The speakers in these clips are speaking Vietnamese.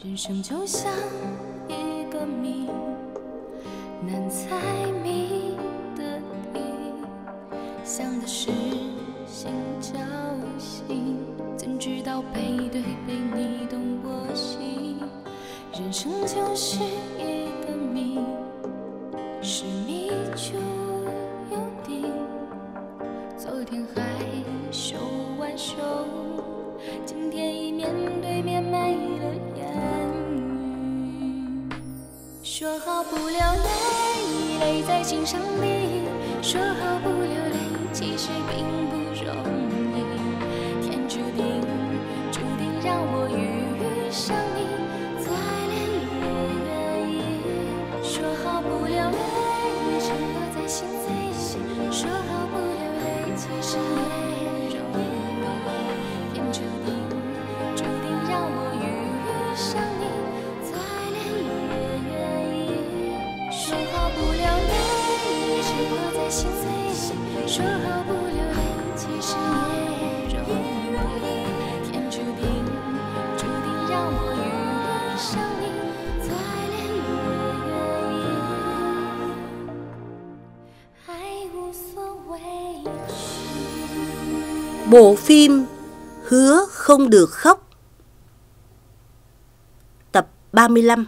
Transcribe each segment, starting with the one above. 人生就像一个谜，难猜谜的题，想的是心交心，怎知道背对背你懂我心？人生就是一个谜，是谜就有底，昨天还手挽手，今天已面对面满意的言语。说好不流泪，泪在情伤里；说好不流泪，其实并不容易。天注定，注定让我遇上你，再累也愿意。说好不流泪，承诺在心最细；说好不流泪，其实也容易。注定，注定让我遇上你，再累也愿意。说好不流泪，承诺在心里；说好不流泪，其实也容易。天注定，注定让我遇上你，再累也愿意，还无所畏惧。Bộ phim Hứa không được khóc. Tập 35.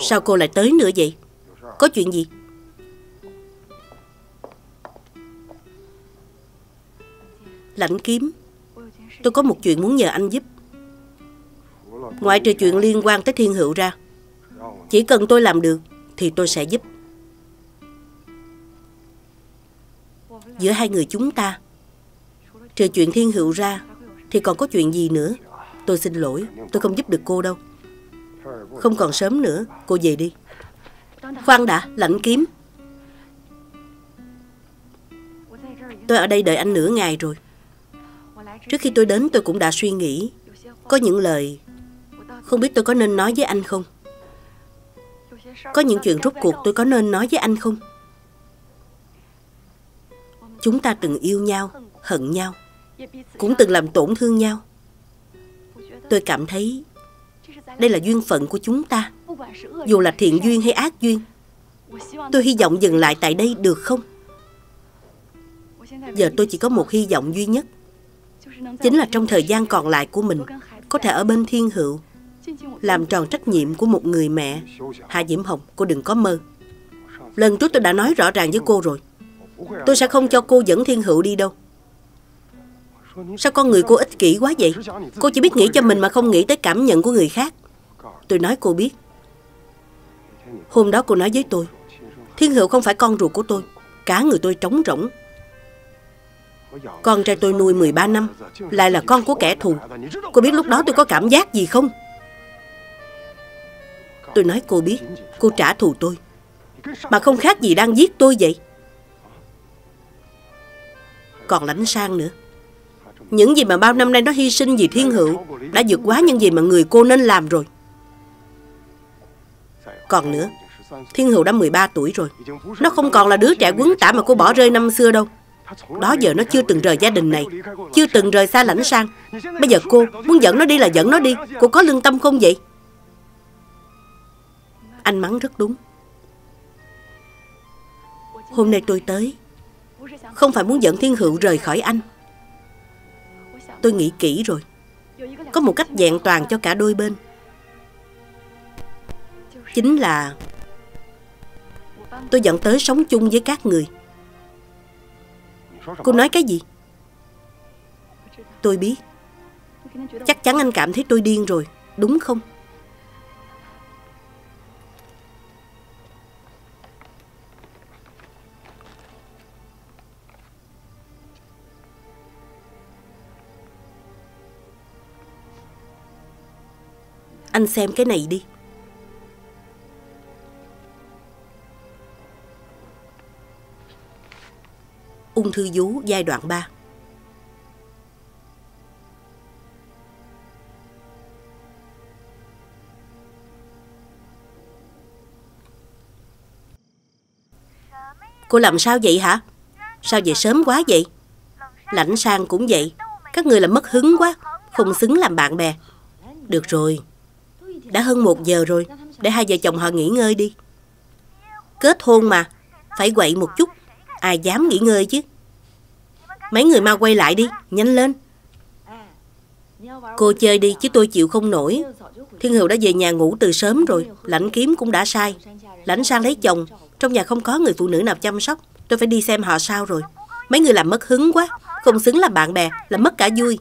Sao cô lại tới nữa vậy? Có chuyện gì? Lãnh Kiếm, tôi có một chuyện muốn nhờ anh giúp. Ngoại trừ chuyện liên quan tới Thiên Hữu ra, chỉ cần tôi làm được thì tôi sẽ giúp. Giữa hai người chúng ta, trừ chuyện Thiên Hữu ra thì còn có chuyện gì nữa? Tôi xin lỗi, tôi không giúp được cô đâu. Không còn sớm nữa, cô về đi. Khoan đã, Lãnh Kiếm, tôi ở đây đợi anh nửa ngày rồi. Trước khi tôi đến, tôi cũng đã suy nghĩ. Có những lời không biết tôi có nên nói với anh không? Có những chuyện rốt cuộc tôi có nên nói với anh không? Chúng ta từng yêu nhau, hận nhau, cũng từng làm tổn thương nhau. Tôi cảm thấy đây là duyên phận của chúng ta, dù là thiện duyên hay ác duyên. Tôi hy vọng dừng lại tại đây được không? Giờ tôi chỉ có một hy vọng duy nhất, chính là trong thời gian còn lại của mình có thể ở bên Thiên Hữu, làm tròn trách nhiệm của một người mẹ. Hạ Diễm Hồng, cô đừng có mơ. Lần trước tôi đã nói rõ ràng với cô rồi, tôi sẽ không cho cô dẫn Thiên Hữu đi đâu. Sao con người cô ích kỷ quá vậy? Cô chỉ biết nghĩ cho mình mà không nghĩ tới cảm nhận của người khác. Tôi nói cô biết, hôm đó cô nói với tôi, Thiên Hữu không phải con ruột của tôi. Cả người tôi trống rỗng. Con trai tôi nuôi 13 năm, lại là con của kẻ thù. Cô biết lúc đó tôi có cảm giác gì không? Tôi nói cô biết, cô trả thù tôi mà không khác gì đang giết tôi vậy. Còn Lãnh Sang nữa, những gì mà bao năm nay nó hy sinh vì Thiên Hữu đã vượt quá những gì mà người cô nên làm rồi. Còn nữa, Thiên Hữu đã 13 tuổi rồi, nó không còn là đứa trẻ quấn tả mà cô bỏ rơi năm xưa đâu. Đó giờ nó chưa từng rời gia đình này, chưa từng rời xa Lãnh Sang. Bây giờ cô muốn dẫn nó đi là dẫn nó đi. Cô có lương tâm không vậy? Anh mắng rất đúng. Hôm nay tôi tới không phải muốn dẫn Thiên Hữu rời khỏi anh. Tôi nghĩ kỹ rồi, có một cách vẹn toàn cho cả đôi bên. Chính là tôi dẫn tới sống chung với các người. Cô nói cái gì? Tôi biết. Chắc chắn anh cảm thấy tôi điên rồi, đúng không? Anh xem cái này đi. Ung thư vú giai đoạn 3. Cô làm sao vậy hả? Sao về sớm quá vậy? Lãnh Sang cũng vậy. Các người làm mất hứng quá, không xứng làm bạn bè. Được rồi, đã hơn 1 giờ rồi, để hai vợ chồng họ nghỉ ngơi đi. Kết hôn mà, phải quậy một chút, ai dám nghỉ ngơi chứ. Mấy người mau quay lại đi, nhanh lên. Cô chơi đi chứ tôi chịu không nổi. Thiên Hữu đã về nhà ngủ từ sớm rồi. Lãnh Kiếm cũng đã sai. Lãnh Sang lấy chồng, trong nhà không có người phụ nữ nào chăm sóc. Tôi phải đi xem họ sao rồi. Mấy người làm mất hứng quá, không xứng làm bạn bè, làm mất cả vui.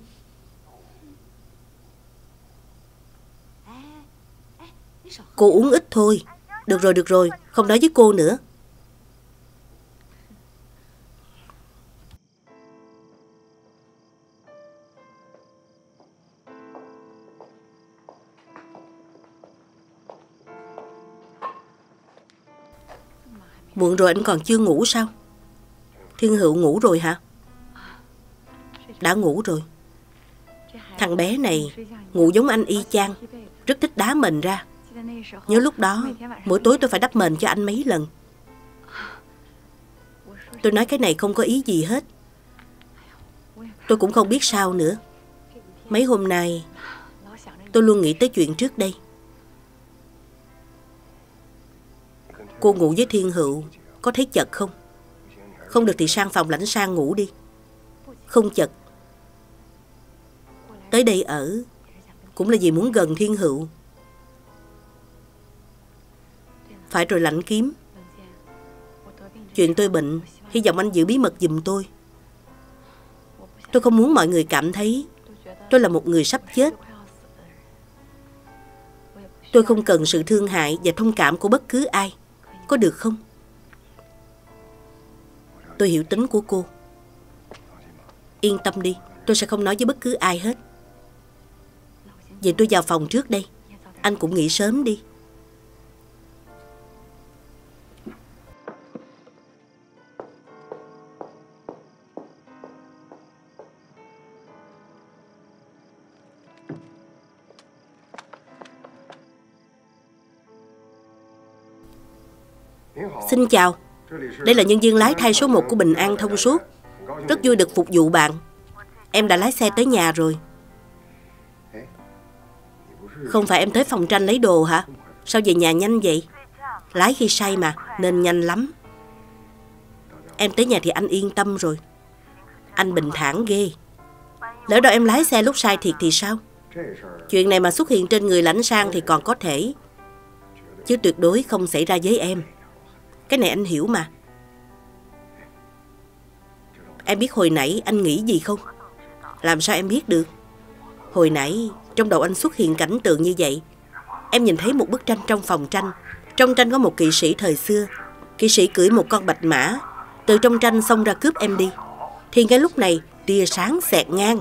Cô uống ít thôi. Được rồi, không nói với cô nữa. Muộn rồi anh còn chưa ngủ sao? Thiên Hữu ngủ rồi hả? Đã ngủ rồi. Thằng bé này ngủ giống anh y chang, rất thích đá mền ra. Nhớ lúc đó, mỗi tối tôi phải đắp mền cho anh mấy lần. Tôi nói cái này không có ý gì hết. Tôi cũng không biết sao nữa. Mấy hôm nay, tôi luôn nghĩ tới chuyện trước đây. Cô ngủ với Thiên Hữu, có thấy chật không? Không được thì sang phòng Lãnh Sang ngủ đi. Không chật. Tới đây ở, cũng là vì muốn gần Thiên Hữu. Phải rồi Lãnh Kiếm. Chuyện tôi bệnh, hy vọng anh giữ bí mật giùm tôi. Tôi không muốn mọi người cảm thấy tôi là một người sắp chết. Tôi không cần sự thương hại và thông cảm của bất cứ ai. Có được không? Tôi hiểu tính của cô. Yên tâm đi, tôi sẽ không nói với bất cứ ai hết. Vậy tôi vào phòng trước đây. Anh cũng nghỉ sớm đi. Xin chào, đây là nhân viên lái thay số 1 của Bình An Thông Suốt. Rất vui được phục vụ bạn. Em đã lái xe tới nhà rồi. Không phải em tới phòng tranh lấy đồ hả? Sao về nhà nhanh vậy? Lái khi say mà, nên nhanh lắm. Em tới nhà thì anh yên tâm rồi. Anh bình thản ghê. Lỡ đâu em lái xe lúc say thiệt thì sao? Chuyện này mà xuất hiện trên người Lãnh Sang thì còn có thể, chứ tuyệt đối không xảy ra với em. Cái này anh hiểu mà. Em biết hồi nãy anh nghĩ gì không? Làm sao em biết được? Hồi nãy trong đầu anh xuất hiện cảnh tượng như vậy. Em nhìn thấy một bức tranh trong phòng tranh. Trong tranh có một kỵ sĩ thời xưa. Kỵ sĩ cưỡi một con bạch mã, từ trong tranh xông ra cướp em đi. Thì ngay lúc này tia sáng xẹt ngang.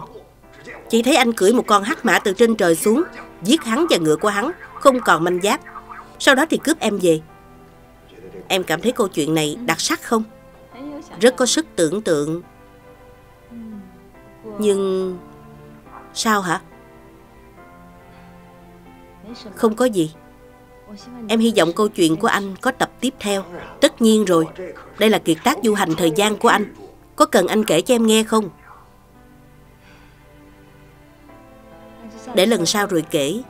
Chỉ thấy anh cưỡi một con hắc mã từ trên trời xuống, giết hắn và ngựa của hắn, không còn manh giáp. Sau đó thì cướp em về. Em cảm thấy câu chuyện này đặc sắc không? Rất có sức tưởng tượng. Nhưng... sao hả? Không có gì. Em hy vọng câu chuyện của anh có tập tiếp theo. Tất nhiên rồi. Đây là kiệt tác du hành thời gian của anh. Có cần anh kể cho em nghe không? Để lần sau rồi kể.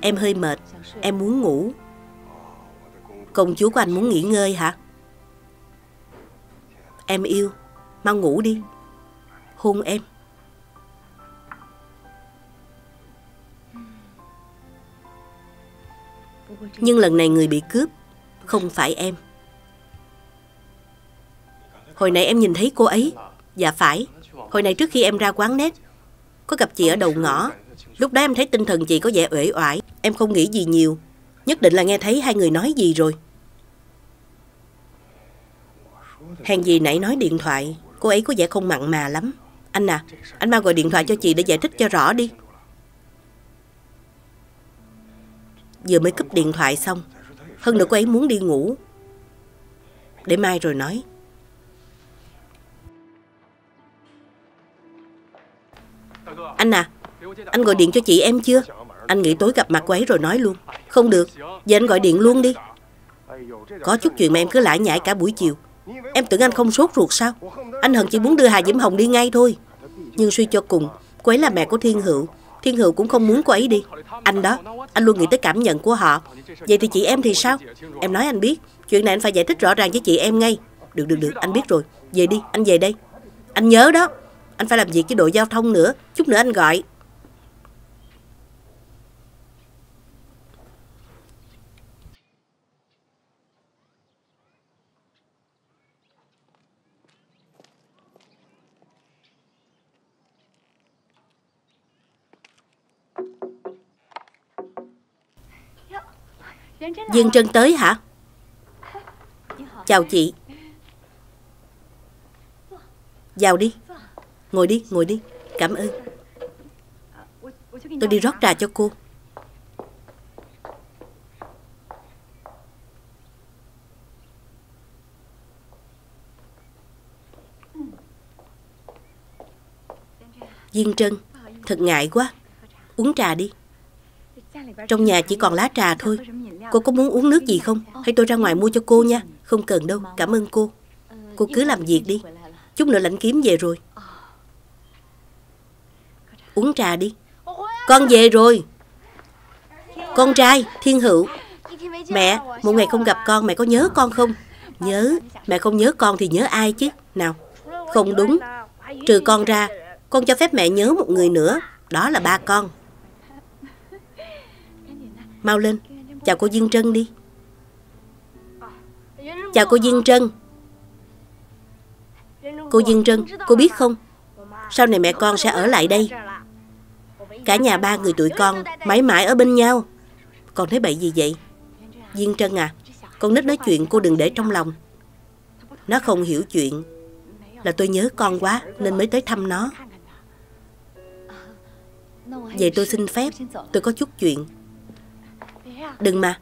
Em hơi mệt. Em muốn ngủ. Công chúa của anh muốn nghỉ ngơi hả? Em yêu, mau ngủ đi. Hôn em. Nhưng lần này người bị cướp không phải em. Hồi nãy em nhìn thấy cô ấy. Dạ phải. Hồi nãy trước khi em ra quán nét, có gặp chị ở đầu ngõ. Lúc đó em thấy tinh thần chị có vẻ uể oải. Em không nghĩ gì nhiều. Nhất định là nghe thấy hai người nói gì rồi. Hèn gì nãy nói điện thoại, cô ấy có vẻ không mặn mà lắm. Anh à, anh mau gọi điện thoại cho chị để giải thích cho rõ đi. Vừa mới cúp điện thoại xong. Hơn nữa cô ấy muốn đi ngủ. Để mai rồi nói. Anh à, anh gọi điện cho chị em chưa? Anh nghĩ tối gặp mặt cô ấy rồi nói luôn. Không được, giờ anh gọi điện luôn đi. Có chút chuyện mà em cứ lải nhải cả buổi chiều. Em tưởng anh không sốt ruột sao? Anh Hận chỉ muốn đưa Hà Diễm Hồng đi ngay thôi. Nhưng suy cho cùng, cô ấy là mẹ của Thiên Hữu. Thiên Hữu cũng không muốn cô ấy đi. Anh đó, anh luôn nghĩ tới cảm nhận của họ. Vậy thì chị em thì sao? Em nói anh biết. Chuyện này anh phải giải thích rõ ràng với chị em ngay. Được, anh biết rồi. Về đi, anh về đây. Anh nhớ đó, anh phải làm việc với đội giao thông nữa. Chút nữa anh gọi. Dương Trân tới hả? Chào chị. Vào đi. Ngồi đi. Cảm ơn. Tôi đi rót trà cho cô. Diên Trân, thật ngại quá. Uống trà đi. Trong nhà chỉ còn lá trà thôi. Cô có muốn uống nước gì không? Hay tôi ra ngoài mua cho cô nha? Không cần đâu, cảm ơn cô. Cô cứ làm việc đi. Chút nữa Lãnh Kiếm về rồi. Uống trà đi. Con về rồi. Con trai, Thiên Hữu. Mẹ, một ngày không gặp con, mẹ có nhớ con không? Nhớ. Mẹ không nhớ con thì nhớ ai chứ? Nào, không đúng. Trừ con ra, con cho phép mẹ nhớ một người nữa. Đó là ba con. Mau lên, chào cô Diên Trân đi. Chào cô Diên Trân. Cô Diên Trân, cô biết không? Sau này mẹ con sẽ ở lại đây. Cả nhà ba người tụi con mãi mãi ở bên nhau. Con thấy bậy gì vậy? Diên Trân à, con nít nói chuyện cô đừng để trong lòng. Nó không hiểu chuyện. Là tôi nhớ con quá nên mới tới thăm nó. Vậy tôi xin phép, tôi có chút chuyện. Đừng mà,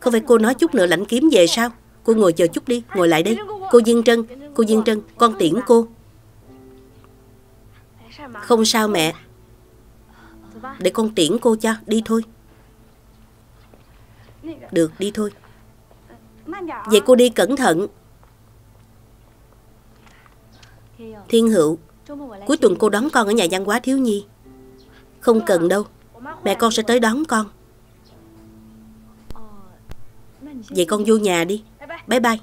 không phải cô nói chút nữa Lãnh Kiếm về sao? Cô ngồi chờ chút đi, ngồi lại đây. Cô Diên Trân, con tiễn cô. Không sao mẹ. Để con tiễn cô cho, đi thôi. Được, đi thôi. Vậy cô đi cẩn thận. Thiên Hữu, cuối tuần cô đón con ở nhà văn hóa thiếu nhi. Không cần đâu, mẹ con sẽ tới đón con. Vậy con vô nhà đi. Bye bye.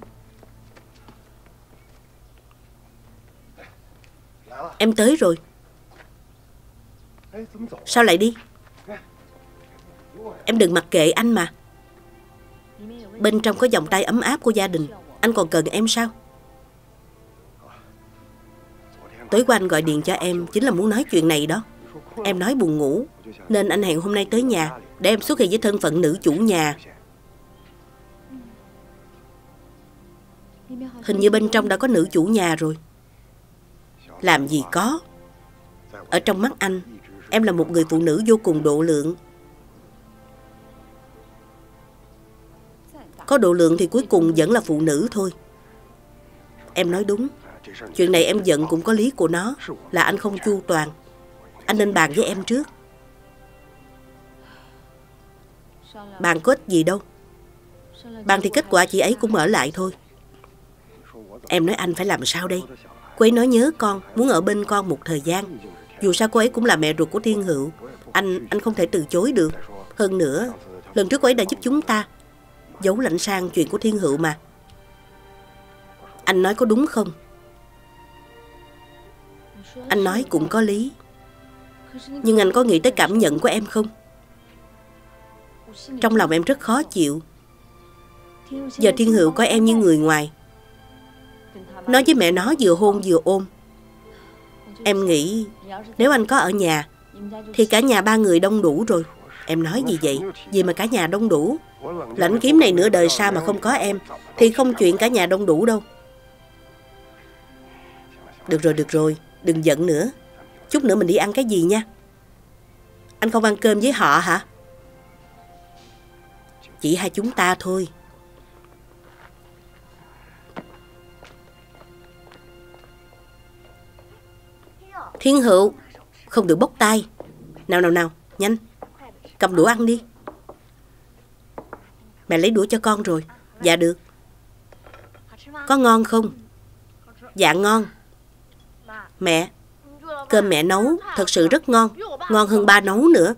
Em tới rồi. Sao lại đi? Em đừng mặc kệ anh mà. Bên trong có vòng tay ấm áp của gia đình. Anh còn cần em sao? Tối qua anh gọi điện cho em chính là muốn nói chuyện này đó. Em nói buồn ngủ nên anh hẹn hôm nay tới nhà để em xuất hiện với thân phận nữ chủ nhà. Hình như bên trong đã có nữ chủ nhà rồi. Làm gì có. Ở trong mắt anh, em là một người phụ nữ vô cùng độ lượng. Có độ lượng thì cuối cùng vẫn là phụ nữ thôi. Em nói đúng. Chuyện này em giận cũng có lý của nó. Là anh không chu toàn. Anh nên bàn với em trước. Bàn có ích gì đâu. Bàn thì kết quả chị ấy cũng ở lại thôi. Em nói anh phải làm sao đây? Cô ấy nói nhớ con, muốn ở bên con một thời gian. Dù sao cô ấy cũng là mẹ ruột của Thiên Hữu. Anh không thể từ chối được. Hơn nữa, lần trước cô ấy đã giúp chúng ta giấu lạnh sang chuyện của Thiên Hữu mà. Anh nói có đúng không? Anh nói cũng có lý. Nhưng anh có nghĩ tới cảm nhận của em không? Trong lòng em rất khó chịu. Giờ Thiên Hữu coi em như người ngoài. Nói với mẹ nó vừa hôn vừa ôm. Em nghĩ nếu anh có ở nhà thì cả nhà ba người đông đủ rồi. Em nói gì vậy? Gì mà cả nhà đông đủ? Lãnh Kiếm này nửa đời sau mà không có em thì không chuyện cả nhà đông đủ đâu. Được rồi, đừng giận nữa. Chút nữa mình đi ăn cái gì nha. Anh không ăn cơm với họ hả? Chỉ hai chúng ta thôi. Thiên Hữu, không được bốc tay. Nào, nhanh. Cầm đũa ăn đi. Mẹ lấy đũa cho con rồi. Dạ được. Có ngon không? Dạ ngon. Mẹ, cơm mẹ nấu thật sự rất ngon. Ngon hơn ba nấu nữa.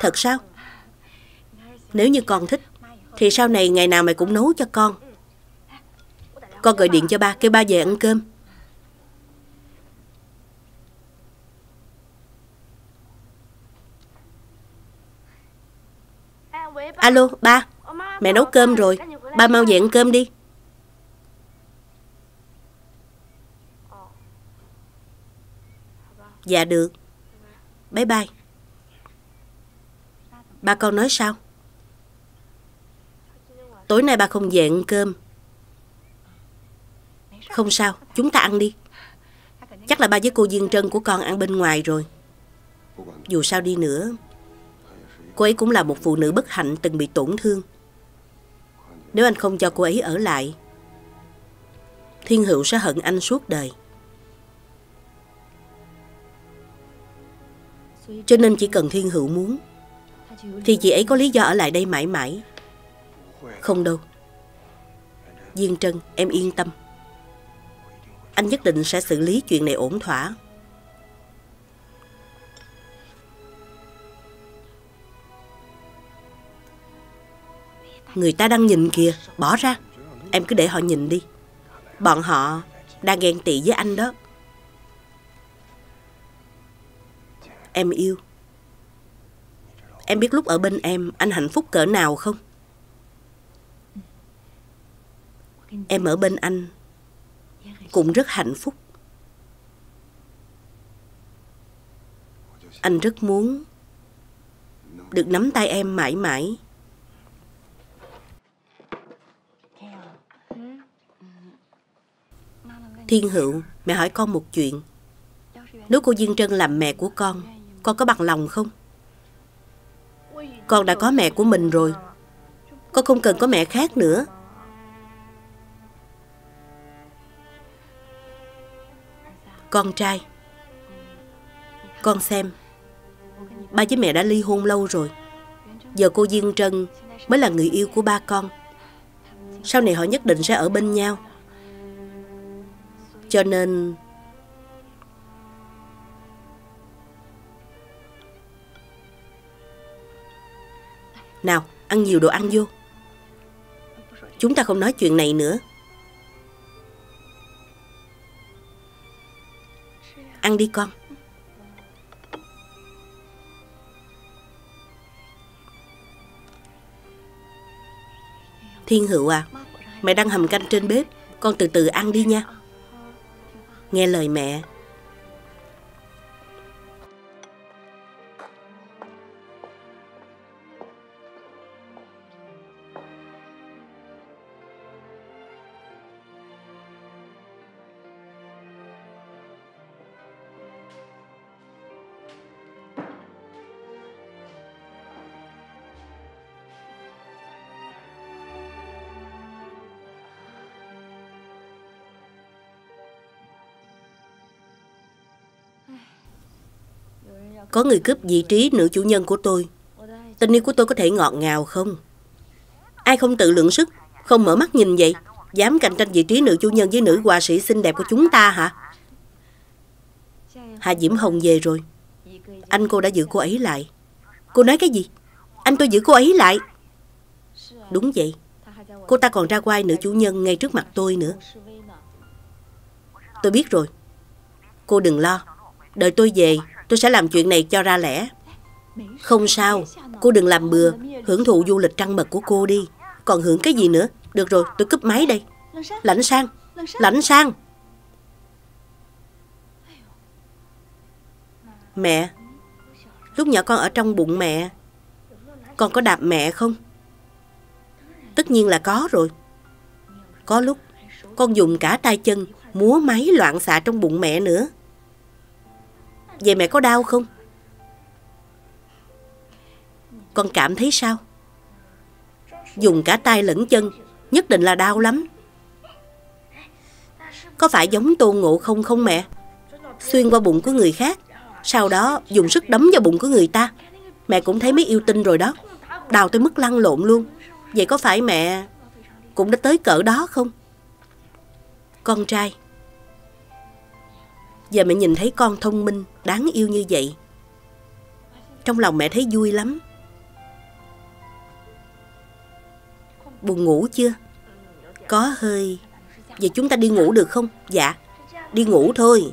Thật sao? Nếu như con thích thì sau này ngày nào mày cũng nấu cho con. Con gọi điện cho ba, kêu ba về ăn cơm. Alo, ba, mẹ nấu cơm rồi. Ba mau về ăn cơm đi. Dạ được. Bye bye. Ba con nói sao? Tối nay ba không về ăn cơm. Không sao, chúng ta ăn đi. Chắc là ba với cô Diên Trân của con ăn bên ngoài rồi. Dù sao đi nữa, cô ấy cũng là một phụ nữ bất hạnh từng bị tổn thương. Nếu anh không cho cô ấy ở lại, Thiên Hữu sẽ hận anh suốt đời. Cho nên chỉ cần Thiên Hữu muốn thì chị ấy có lý do ở lại đây mãi mãi. Không đâu Diên Trân, em yên tâm. Anh nhất định sẽ xử lý chuyện này ổn thỏa. Người ta đang nhìn kìa, bỏ ra. Em cứ để họ nhìn đi. Bọn họ đang ghen tị với anh đó. Em yêu, em biết lúc ở bên em anh hạnh phúc cỡ nào không? Em ở bên anh cũng rất hạnh phúc. Anh rất muốn được nắm tay em mãi mãi. Thiên Hữu, mẹ hỏi con một chuyện. Nếu cô Diên Trân làm mẹ của con có bằng lòng không? Con đã có mẹ của mình rồi, con không cần có mẹ khác nữa. Con trai, con xem, ba với mẹ đã ly hôn lâu rồi. Giờ cô Diên Trân mới là người yêu của ba con. Sau này họ nhất định sẽ ở bên nhau. Cho nên nào, ăn nhiều đồ ăn vô. Chúng ta không nói chuyện này nữa. Ăn đi con. Thiên Hữu à, mẹ đang hầm canh trên bếp, con từ từ ăn đi nha. Nghe lời mẹ. Có người cướp vị trí nữ chủ nhân của tôi. Tình yêu của tôi có thể ngọt ngào không? Ai không tự lượng sức, không mở mắt nhìn vậy? Dám cạnh tranh vị trí nữ chủ nhân với nữ họa sĩ xinh đẹp của chúng ta hả? Hà Diễm Hồng về rồi. Anh cô đã giữ cô ấy lại. Cô nói cái gì? Anh tôi giữ cô ấy lại? Đúng vậy. Cô ta còn ra oai nữ chủ nhân ngay trước mặt tôi nữa. Tôi biết rồi. Cô đừng lo. Đợi tôi về, tôi sẽ làm chuyện này cho ra lẽ. Không sao, cô đừng làm bừa. Hưởng thụ du lịch trăng mật của cô đi. Còn hưởng cái gì nữa? Được rồi, tôi cúp máy đây. Lãnh Sang, Lãnh Sang. Mẹ, lúc nhỏ con ở trong bụng mẹ, con có đạp mẹ không? Tất nhiên là có rồi. Có lúc con dùng cả tay chân múa máy loạn xạ trong bụng mẹ nữa. Vậy mẹ có đau không? Con cảm thấy sao? Dùng cả tay lẫn chân, nhất định là đau lắm. Có phải giống Tôn Ngộ Không không mẹ? Xuyên qua bụng của người khác, sau đó dùng sức đấm vào bụng của người ta. Mẹ cũng thấy mấy yêu tinh rồi đó. Đau tới mức lăn lộn luôn. Vậy có phải mẹ cũng đã tới cỡ đó không? Con trai, giờ mẹ nhìn thấy con thông minh, đáng yêu như vậy, trong lòng mẹ thấy vui lắm. Buồn ngủ chưa? Có hơi. Vậy chúng ta đi ngủ được không? Dạ, đi ngủ thôi.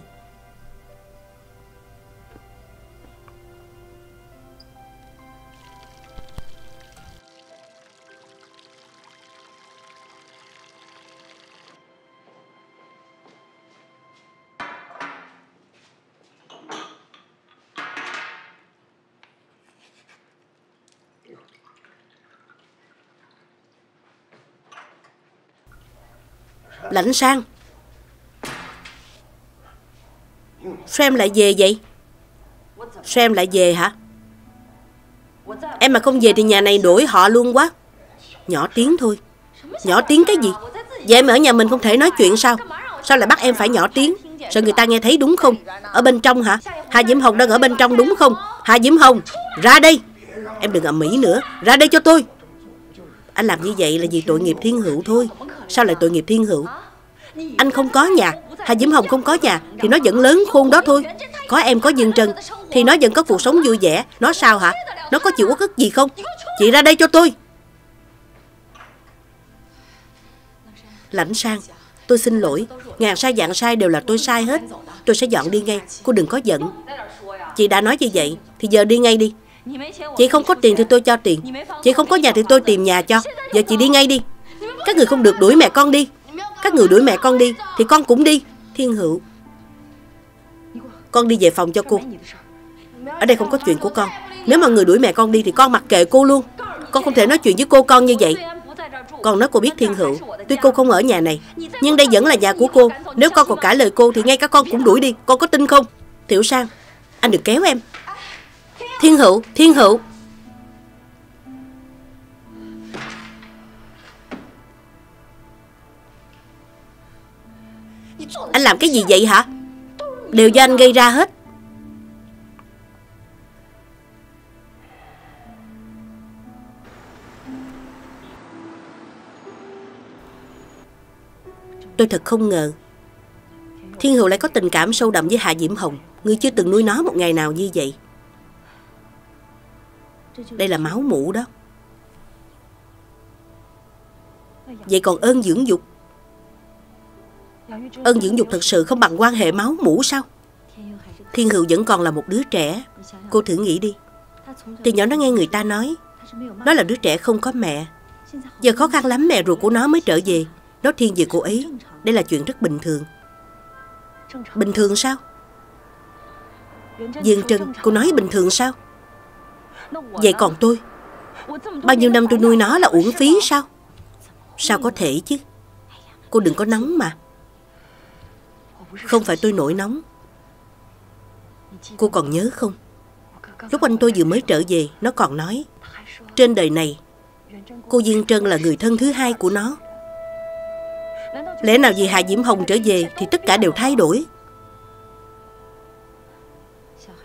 Lãnh Sang, sao em lại về vậy? Sao em lại về hả? Em mà không về thì nhà này đổi họ luôn quá. Nhỏ tiếng thôi. Nhỏ tiếng cái gì? Vậy em ở nhà mình không thể nói chuyện sao? Sao lại bắt em phải nhỏ tiếng? Sợ người ta nghe thấy đúng không? Ở bên trong hả? Hà Diễm Hồng đang ở bên trong đúng không? Hà Diễm Hồng, ra đây. Em đừng ầm ĩ nữa, ra đây cho tôi. Anh làm như vậy là vì tội nghiệp thiên hữu thôi. Sao lại tội nghiệp thiên hữu? Anh không có nhà, Hà Diễm Hồng không có nhà thì nó vẫn lớn khôn đó thôi. Có em có Dương Trần thì nó vẫn có cuộc sống vui vẻ. Nó sao hả? Nó có chịu uất ức gì không? Chị ra đây cho tôi. Lãnh Sang, tôi xin lỗi. Ngàn sai vạn sai đều là tôi sai hết. Tôi sẽ dọn đi ngay, cô đừng có giận. Chị đã nói như vậy thì giờ đi ngay đi. Chị không có tiền thì tôi cho tiền. Chị không có nhà thì tôi tìm nhà cho. Giờ chị đi ngay đi. Các người không được đuổi mẹ con đi. Các người đuổi mẹ con đi thì con cũng đi. Thiên hữu, con đi về phòng cho cô. Ở đây không có chuyện của con. Nếu mà người đuổi mẹ con đi thì con mặc kệ cô luôn. Con không thể nói chuyện với cô con như vậy. Con nói cô biết Thiên hữu, tuy cô không ở nhà này nhưng đây vẫn là nhà của cô. Nếu con còn cãi lời cô thì ngay cả con cũng đuổi đi. Con có tin không? Tiểu Sang, anh đừng kéo em. Thiên hữu, Thiên hữu. Anh làm cái gì vậy hả? Đều do anh gây ra hết. Tôi thật không ngờ Thiên hữu lại có tình cảm sâu đậm với Hạ Diễm Hồng. Ngươi chưa từng nuôi nó một ngày nào như vậy. Đây là máu mủ đó. Vậy còn ơn dưỡng dục? Ơn dưỡng dục thật sự không bằng quan hệ máu mủ sao? Thiên hữu vẫn còn là một đứa trẻ. Cô thử nghĩ đi. Từ nhỏ nó nghe người ta nói nó là đứa trẻ không có mẹ. Giờ khó khăn lắm mẹ ruột của nó mới trở về. Nó thiên về cô ấy. Đây là chuyện rất bình thường. Bình thường sao? Dương Trân, cô nói bình thường sao? Vậy còn tôi, bao nhiêu năm tôi nuôi nó là uổng phí sao? Sao có thể chứ. Cô đừng có nóng mà. Không phải tôi nổi nóng. Cô còn nhớ không? Lúc anh tôi vừa mới trở về, nó còn nói trên đời này cô Diên Trân là người thân thứ hai của nó. Lẽ nào vì Hà Diễm Hồng trở về thì tất cả đều thay đổi?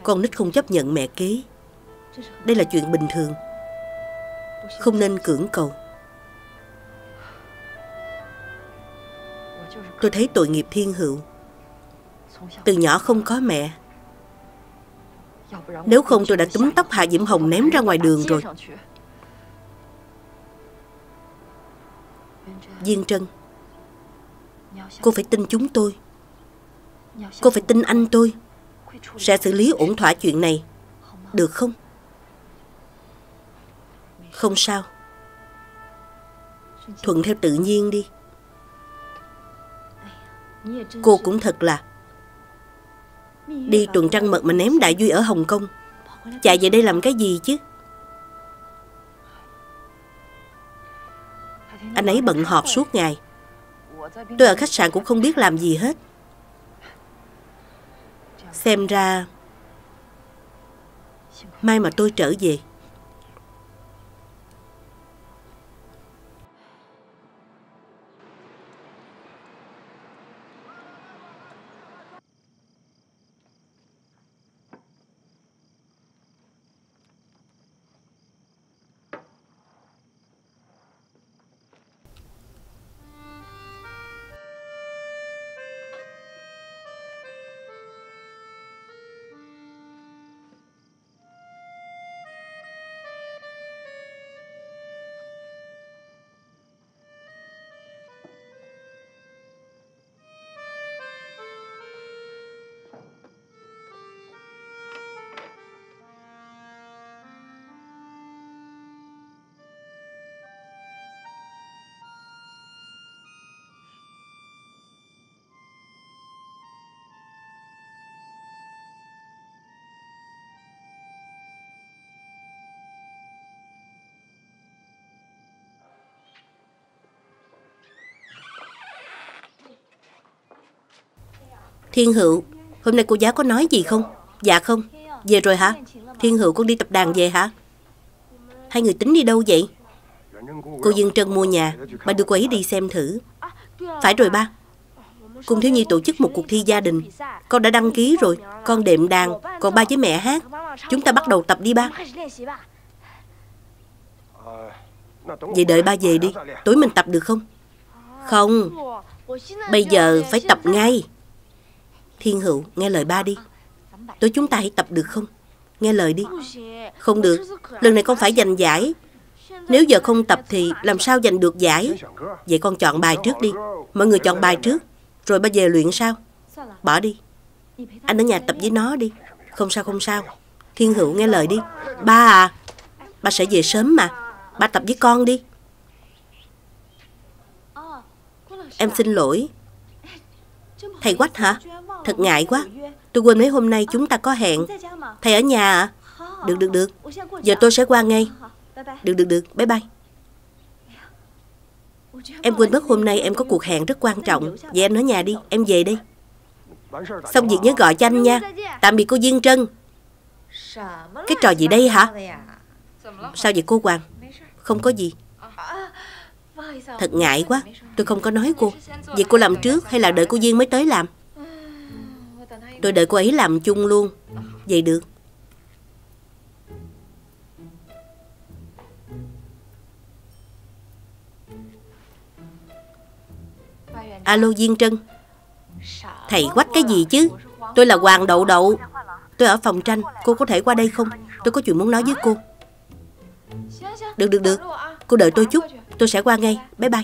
Con nít không chấp nhận mẹ kế. Đây là chuyện bình thường. Không nên cưỡng cầu. Tôi thấy tội nghiệp Thiên hữu. Từ nhỏ không có mẹ. Nếu không tôi đã túm tóc Hạ Diễm Hồng ném ra ngoài đường rồi. Diên Trân, cô phải tin chúng tôi. Cô phải tin anh tôi sẽ xử lý ổn thỏa chuyện này. Được không? Không sao. Thuận theo tự nhiên đi. Cô cũng thật là đi tuần trăng mật mà ném Đại Duy ở Hồng Kông. Chạy về đây làm cái gì chứ? Anh ấy bận họp suốt ngày. Tôi ở khách sạn cũng không biết làm gì hết. Xem ra mai mà tôi trở về. Thiên Hữu, hôm nay cô giáo có nói gì không? Dạ không. Về rồi hả? Thiên Hữu, con đi tập đàn về hả? Hai người tính đi đâu vậy? Cô Dương Trân mua nhà, ba đưa cô ấy đi xem thử. Phải rồi ba. Cùng thiếu nhi tổ chức một cuộc thi gia đình. Con đã đăng ký rồi, con đệm đàn, còn ba với mẹ hát. Chúng ta bắt đầu tập đi ba. Vậy đợi ba về đi, tối mình tập được không? Không, bây giờ phải tập ngay. Thiên Hữu, nghe lời ba đi. Tối chúng ta hãy tập được không? Nghe lời đi. Không được, lần này con phải giành giải. Nếu giờ không tập thì làm sao giành được giải? Vậy con chọn bài trước đi. Mọi người chọn bài trước, rồi ba về luyện sao? Bỏ đi. Anh ở nhà tập với nó đi. Không sao, không sao. Thiên Hữu, nghe lời đi. Ba à, ba sẽ về sớm mà. Ba tập với con đi. Em xin lỗi. Thầy Quách hả? Thật ngại quá, tôi quên mấy hôm nay chúng ta có hẹn. Thầy ở nhà à? Được, được, được. Giờ tôi sẽ qua ngay. Được, được, được. Bye bye. Em quên mất hôm nay em có cuộc hẹn rất quan trọng. Vậy em ở nhà đi, em về đây. Xong việc nhớ gọi cho anh nha. Tạm biệt cô Diên Trân. Cái trò gì đây hả? Sao vậy cô Hoàng? Không có gì. Thật ngại quá, tôi không có nói cô. Vậy cô làm trước hay là đợi cô Diên mới tới làm? Tôi đợi cô ấy làm chung luôn. Vậy được. Alo Diên Trân. Thầy Quách cái gì chứ? Tôi là Hoàng Đậu Đậu. Tôi ở phòng tranh, cô có thể qua đây không? Tôi có chuyện muốn nói với cô. Được, được, được. Cô đợi tôi chút, tôi sẽ qua ngay. Bye bye.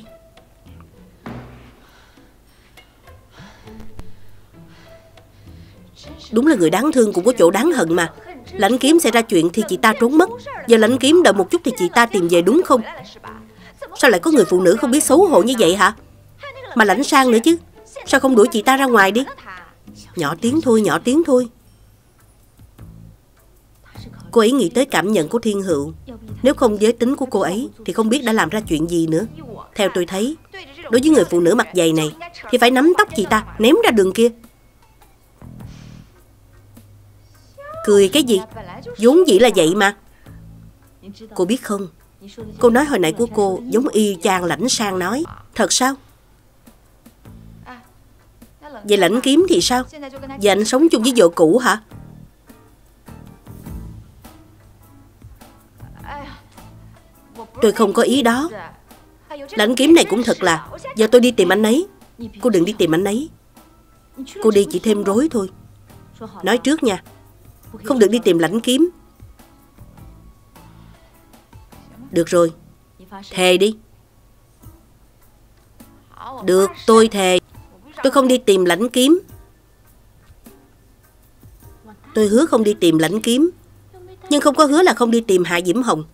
Đúng là người đáng thương cũng có chỗ đáng hận mà. Lãnh Kiếm xảy ra chuyện thì chị ta trốn mất. Giờ Lãnh Kiếm đợi một chút thì chị ta tìm về đúng không? Sao lại có người phụ nữ không biết xấu hổ như vậy hả? Mà Lãnh Sang nữa chứ. Sao không đuổi chị ta ra ngoài đi? Nhỏ tiếng thôi, nhỏ tiếng thôi. Cô ấy nghĩ tới cảm nhận của Thiên Hữu. Nếu không giới tính của cô ấy thì không biết đã làm ra chuyện gì nữa. Theo tôi thấy, đối với người phụ nữ mặt dày này thì phải nắm tóc chị ta, ném ra đường kia. Cười cái gì? Vốn dĩ là vậy mà. Cô biết không, cô nói hồi nãy của cô giống y chang Lãnh Sang nói. Thật sao? Vậy Lãnh Kiếm thì sao? Vậy anh sống chung với vợ cũ hả? Tôi không có ý đó. Lãnh Kiếm này cũng thật là. Giờ tôi đi tìm anh ấy. Cô đừng đi tìm anh ấy. Cô đi chỉ thêm rối thôi. Nói trước nha, không được đi tìm Lãnh Kiếm. Được rồi, thề đi. Được, tôi thề. Tôi không đi tìm Lãnh Kiếm. Tôi hứa không đi tìm Lãnh Kiếm. Nhưng không có hứa là không đi tìm Hạ Diễm Hồng.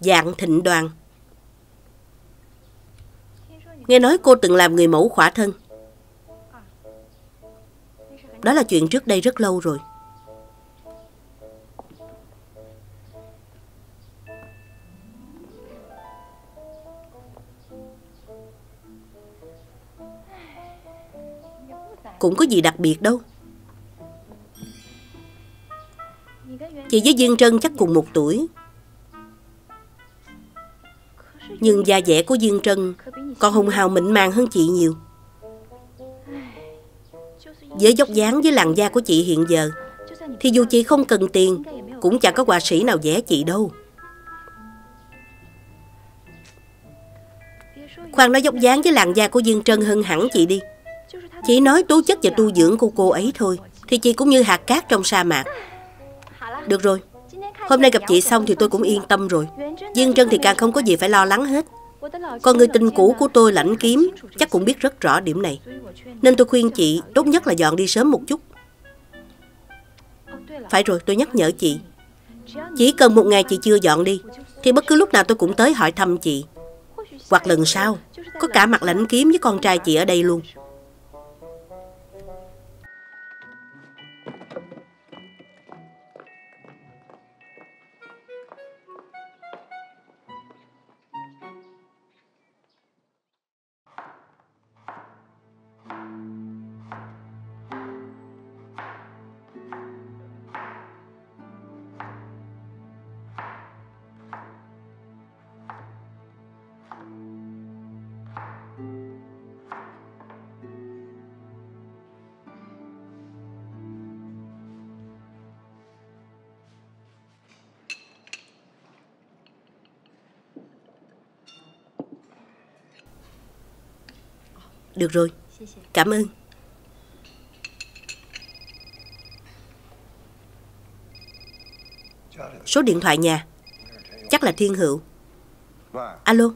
Vạn Thịnh Đoàn. Nghe nói cô từng làm người mẫu khỏa thân. Đó là chuyện trước đây rất lâu rồi. Cũng có gì đặc biệt đâu. Chị với Diên Trân chắc cùng một tuổi. Nhưng da dẻ của Diên Trân còn hồng hào mịn màng hơn chị nhiều. Với vóc dáng với làn da của chị hiện giờ thì dù chị không cần tiền cũng chẳng có họa sĩ nào vẽ chị đâu. Khoan nói vóc dáng với làn da của Diên Trân hơn hẳn chị đi. Chỉ nói tố chất và tu dưỡng của cô ấy thôi thì chị cũng như hạt cát trong sa mạc. Được rồi, hôm nay gặp chị xong thì tôi cũng yên tâm rồi. Diên Trân thì càng không có gì phải lo lắng hết. Còn người tình cũ của tôi Lãnh Kiếm chắc cũng biết rất rõ điểm này. Nên tôi khuyên chị tốt nhất là dọn đi sớm một chút. Phải rồi, tôi nhắc nhở chị, chỉ cần một ngày chị chưa dọn đi thì bất cứ lúc nào tôi cũng tới hỏi thăm chị. Hoặc lần sau có cả mặt Lãnh Kiếm với con trai chị ở đây luôn. Được rồi, cảm ơn. Số điện thoại nhà chắc là Thiên Hữu. Alo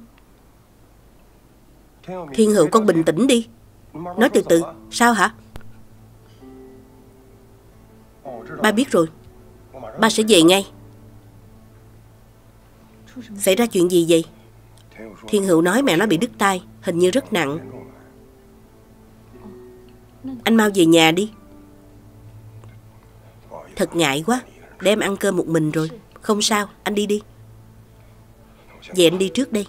Thiên Hữu, con bình tĩnh đi, nói từ từ. Sao hả? Ba biết rồi, ba sẽ về ngay. Xảy ra chuyện gì vậy? Thiên Hữu nói mẹ nó bị đứt tai, hình như rất nặng. Anh mau về nhà đi. Thật ngại quá, để em ăn cơm một mình rồi. Không sao, anh đi đi. Vậy anh đi trước đây.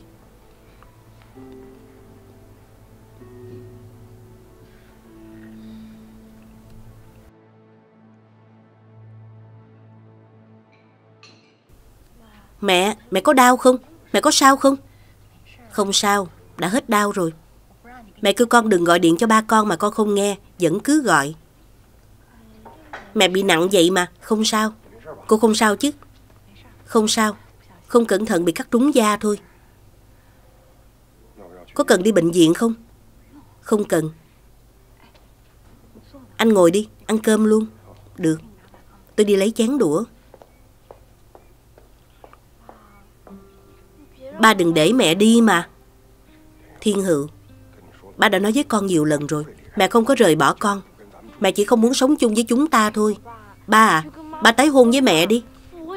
Mẹ, mẹ có đau không? Mẹ có sao không? Không sao, đã hết đau rồi. Mẹ kêu con đừng gọi điện cho ba con mà con không nghe, vẫn cứ gọi. Mẹ bị nặng vậy mà, không sao. Cô không sao chứ? Không sao, không cẩn thận bị cắt trúng da thôi. Có cần đi bệnh viện không? Không cần. Anh ngồi đi, ăn cơm luôn. Được, tôi đi lấy chén đũa. Ba đừng để mẹ đi mà. Thiên Hữu, ba đã nói với con nhiều lần rồi, mẹ không có rời bỏ con. Mẹ chỉ không muốn sống chung với chúng ta thôi. Ba à, ba tái hôn với mẹ đi.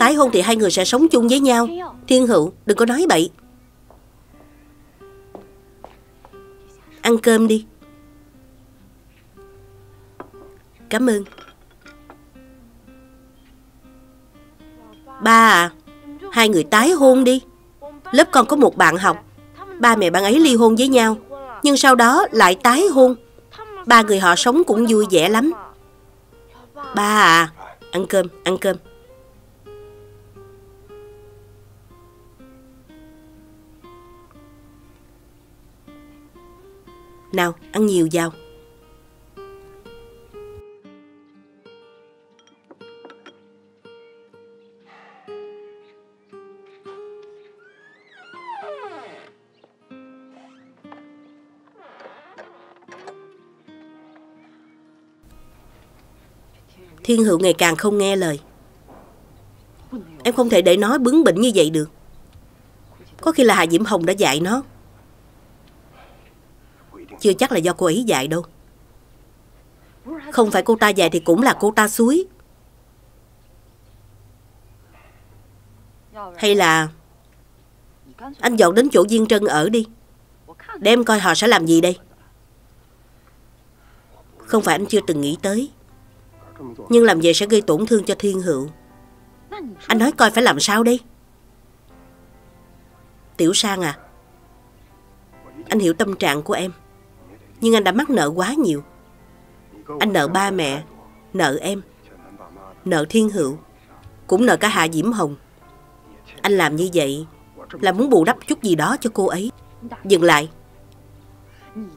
Tái hôn thì hai người sẽ sống chung với nhau. Thiên Hữu, đừng có nói bậy. Ăn cơm đi. Cảm ơn. Ba à, hai người tái hôn đi. Lớp con có một bạn học, ba mẹ bạn ấy ly hôn với nhau, nhưng sau đó lại tái hôn. Ba người họ sống cũng vui vẻ lắm. Ba à, ăn cơm, ăn cơm. Nào, ăn nhiều vào. Thiên Hữu ngày càng không nghe lời. Em không thể để nó bướng bỉnh như vậy được. Có khi là Hà Diễm Hồng đã dạy nó. Chưa chắc là do cô ấy dạy đâu. Không phải cô ta dạy thì cũng là cô ta xúi. Hay là anh dọn đến chỗ Diên Trân ở đi, để em coi họ sẽ làm gì đây. Không phải anh chưa từng nghĩ tới, nhưng làm vậy sẽ gây tổn thương cho Thiên Hữu. Anh nói coi phải làm sao đây? Tiểu Sang à, anh hiểu tâm trạng của em, nhưng anh đã mắc nợ quá nhiều. Anh nợ ba mẹ, nợ em, nợ Thiên Hữu, cũng nợ cả Hạ Diễm Hồng. Anh làm như vậy là muốn bù đắp chút gì đó cho cô ấy. Dừng lại.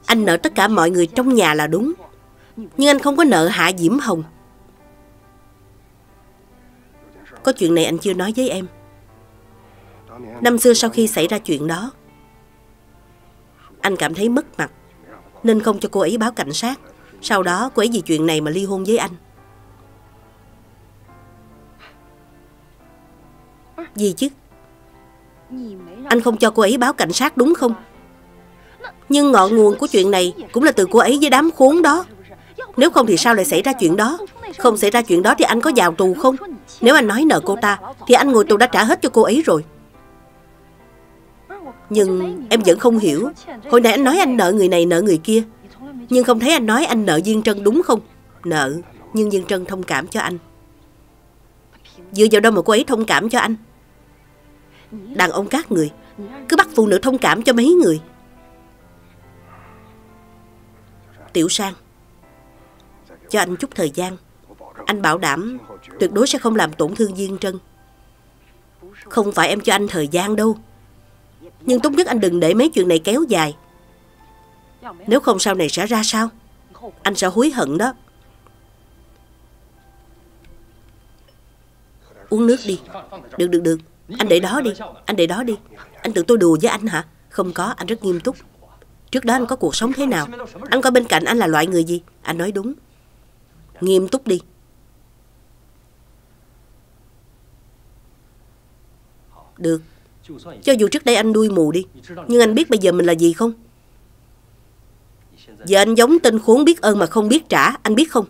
Anh nợ tất cả mọi người trong nhà là đúng, nhưng anh không có nợ Hạ Diễm Hồng. Có chuyện này anh chưa nói với em. Năm xưa sau khi xảy ra chuyện đó, anh cảm thấy mất mặt nên không cho cô ấy báo cảnh sát. Sau đó cô ấy vì chuyện này mà ly hôn với anh. Gì chứ? Anh không cho cô ấy báo cảnh sát đúng không? Nhưng ngọn nguồn của chuyện này cũng là từ cô ấy với đám khốn đó. Nếu không thì sao lại xảy ra chuyện đó? Không xảy ra chuyện đó thì anh có vào tù không? Nếu anh nói nợ cô ta thì anh ngồi tù đã trả hết cho cô ấy rồi. Nhưng em vẫn không hiểu. Hồi nãy anh nói anh nợ người này nợ người kia, nhưng không thấy anh nói anh nợ Diên Trân đúng không? Nợ, nhưng Diên Trân thông cảm cho anh. Dựa vào đâu mà cô ấy thông cảm cho anh? Đàn ông các người cứ bắt phụ nữ thông cảm cho mấy người. Tiểu Sang, cho anh chút thời gian. Anh bảo đảm tuyệt đối sẽ không làm tổn thương Diên Trân. Không phải em cho anh thời gian đâu, nhưng tốt nhất anh đừng để mấy chuyện này kéo dài. Nếu không sau này sẽ ra sao? Anh sẽ hối hận đó. Uống nước đi. Được được được, anh để đó đi. Anh để đó đi. Anh tưởng tôi đùa với anh hả? Không có, anh rất nghiêm túc. Trước đó anh có cuộc sống thế nào? Anh coi bên cạnh anh là loại người gì? Anh nói đúng. Nghiêm túc đi. Được. Cho dù trước đây anh đuôi mù đi, nhưng anh biết bây giờ mình là gì không? Giờ anh giống tên khốn biết ơn mà không biết trả, anh biết không?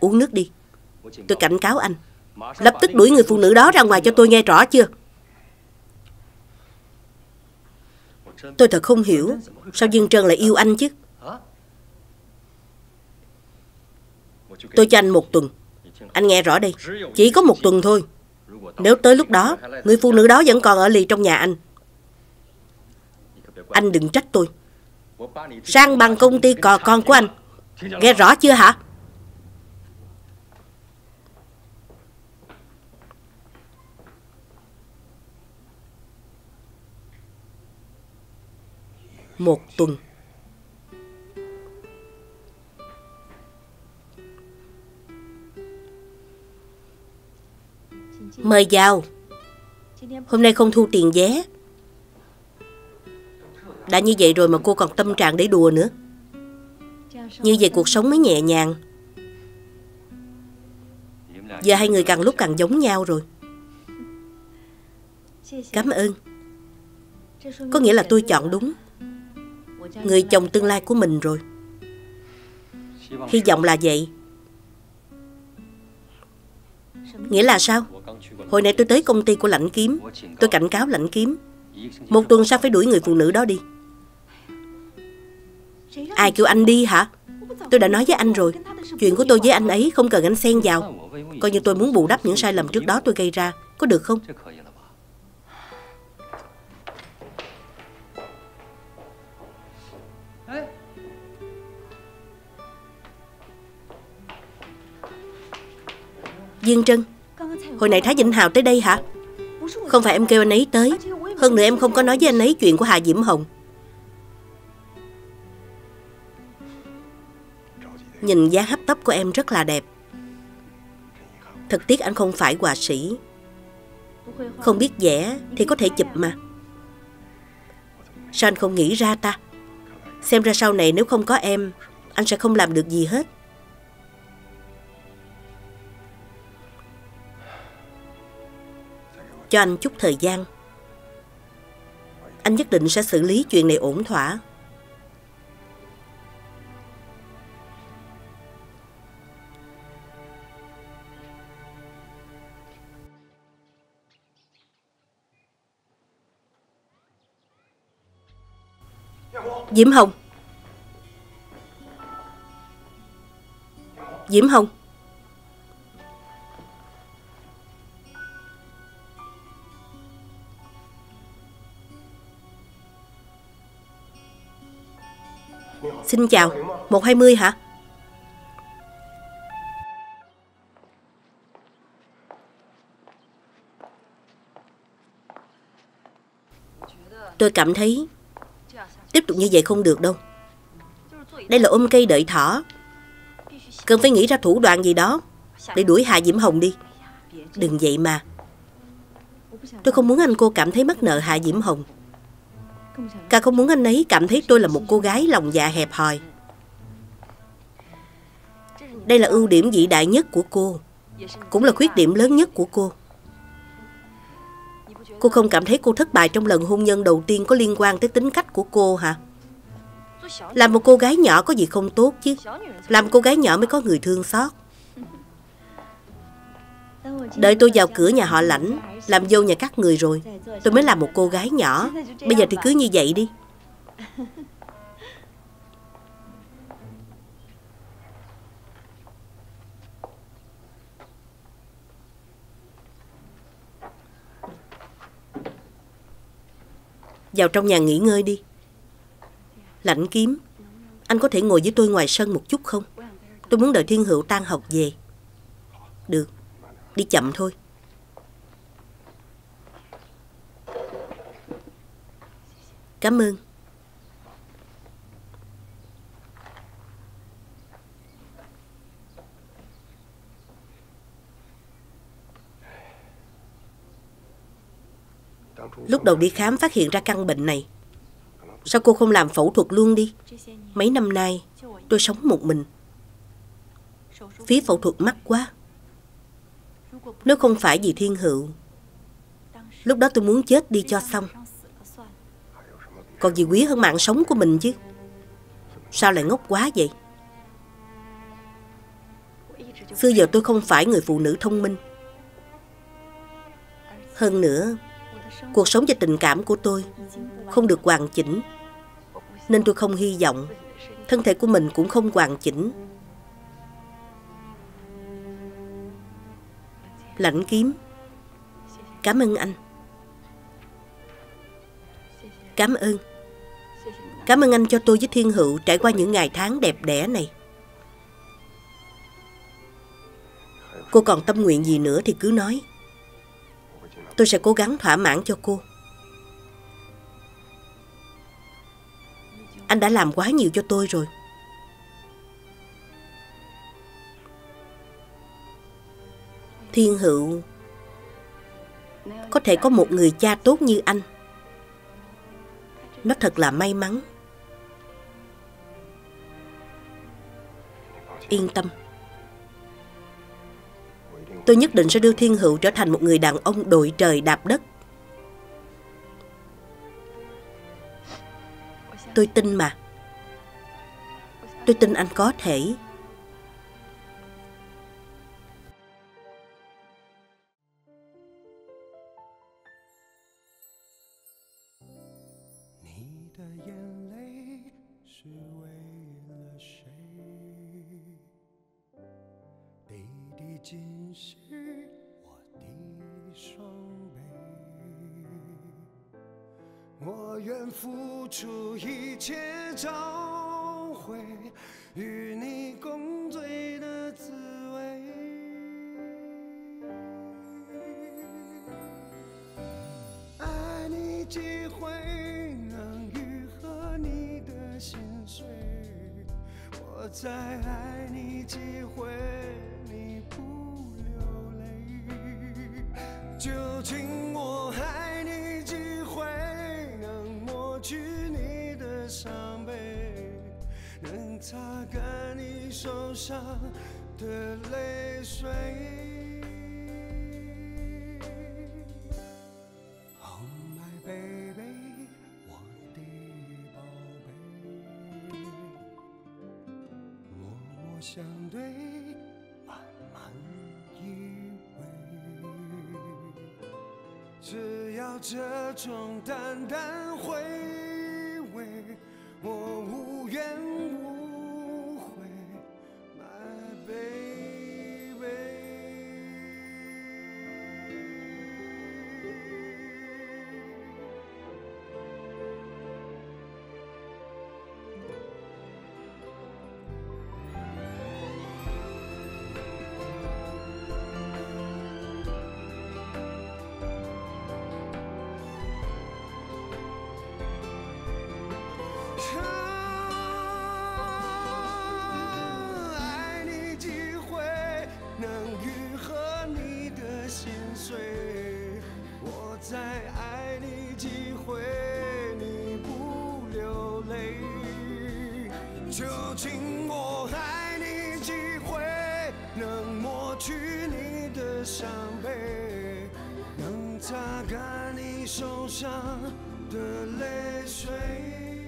Uống nước đi. Tôi cảnh cáo anh, lập tức đuổi người phụ nữ đó ra ngoài cho tôi nghe rõ chưa? Tôi thật không hiểu, sao Diên Trân lại yêu anh chứ? Tôi cho anh 1 tuần. Anh nghe rõ đây, chỉ có 1 tuần thôi. Nếu tới lúc đó, người phụ nữ đó vẫn còn ở lì trong nhà anh đừng trách tôi. Sang bằng công ty cò con của anh. Nghe rõ chưa hả? Một tuần. Mời vào. Hôm nay không thu tiền vé. Đã như vậy rồi mà cô còn tâm trạng để đùa nữa. Như vậy cuộc sống mới nhẹ nhàng. Giờ hai người càng lúc càng giống nhau rồi. Cảm ơn. Có nghĩa là tôi chọn đúng người chồng tương lai của mình rồi. Hy vọng là vậy. Nghĩa là sao? Hồi nãy tôi tới công ty của Lãnh Kiếm. Tôi cảnh cáo Lãnh Kiếm 1 tuần sau phải đuổi người phụ nữ đó đi. Ai kêu anh đi hả? Tôi đã nói với anh rồi, chuyện của tôi với anh ấy không cần anh xen vào. Coi như tôi muốn bù đắp những sai lầm trước đó tôi gây ra. Có được không? Diên Trân, hồi nãy Thái Vĩnh Hào tới đây hả? Không phải em kêu anh ấy tới. Hơn nữa em không có nói với anh ấy chuyện của Hà Diễm Hồng. Nhìn dáng hấp tấp của em rất là đẹp. Thật tiếc anh không phải họa sĩ. Không biết vẽ thì có thể chụp mà. Sao anh không nghĩ ra ta? Xem ra sau này nếu không có em, anh sẽ không làm được gì hết. Cho anh chút thời gian. Anh nhất định sẽ xử lý chuyện này ổn thỏa. Diễm Hồng. Diễm Hồng. Xin chào, 120 hả? Tôi cảm thấy tiếp tục như vậy không được đâu. Đây là ôm cây đợi thỏ. Cần phải nghĩ ra thủ đoạn gì đó để đuổi Hà Diễm Hồng đi. Đừng vậy mà. Tôi không muốn anh cô cảm thấy mắc nợ Hà Diễm Hồng. Cả không muốn anh ấy cảm thấy tôi là một cô gái lòng dạ hẹp hòi. Đây là ưu điểm vĩ đại nhất của cô, cũng là khuyết điểm lớn nhất của cô. Cô không cảm thấy cô thất bại trong lần hôn nhân đầu tiên có liên quan tới tính cách của cô hả? Làm một cô gái nhỏ có gì không tốt chứ. Làm cô gái nhỏ mới có người thương xót. Đợi tôi vào cửa nhà họ Lãnh, làm dâu nhà các người rồi, tôi mới là một cô gái nhỏ. Bây giờ thì cứ như vậy đi. Vào trong nhà nghỉ ngơi đi. Lãnh Kiếm, anh có thể ngồi với tôi ngoài sân một chút không? Tôi muốn đợi Thiên Hữu tan học về. Được. Đi chậm thôi. Cảm ơn. Lúc đầu đi khám phát hiện ra căn bệnh này, Sao cô không làm phẫu thuật luôn đi? Mấy năm nay tôi sống một mình, phí phẫu thuật mắc quá. Nếu không phải vì thiên hữu, lúc đó tôi muốn chết đi cho xong, còn gì quý hơn mạng sống của mình chứ. Sao lại ngốc quá vậy? Xưa giờ tôi không phải người phụ nữ thông minh. Hơn nữa, cuộc sống và tình cảm của tôi không được hoàn chỉnh, nên tôi không hy vọng. Thân thể của mình cũng không hoàn chỉnh. Lãnh Kiếm, cảm ơn anh. Cảm ơn. Cảm ơn anh cho tôi với Thiên Hữu trải qua những ngày tháng đẹp đẽ này. Cô còn tâm nguyện gì nữa thì cứ nói, tôi sẽ cố gắng thỏa mãn cho cô. Anh đã làm quá nhiều cho tôi rồi. Thiên Hữu, có thể có một người cha tốt như anh, nó thật là may mắn. Yên tâm, tôi nhất định sẽ đưa Thiên Hữu trở thành một người đàn ông đội trời đạp đất. Tôi tin mà. Tôi tin anh có thể. I'll wash away you.